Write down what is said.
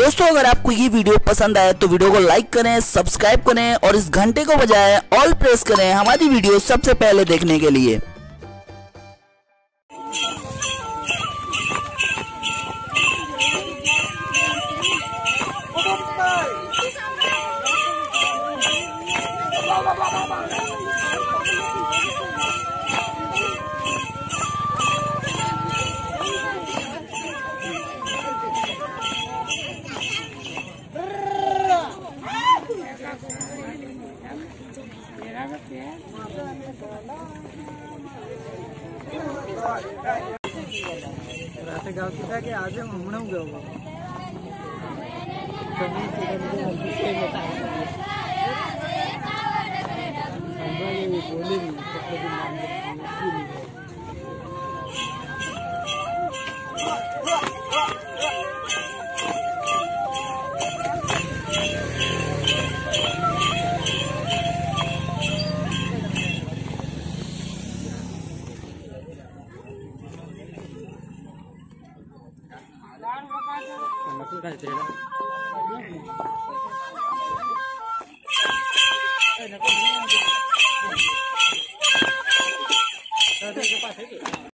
दोस्तों अगर आपको ये वीडियो पसंद आए तो वीडियो को लाइक करें, सब्सक्राइब करें और इस घंटे को बजाएं, ऑल प्रेस करें हमारी वीडियो सबसे पहले देखने के लिए। आज घूमना होगा मतलब का चलेगा।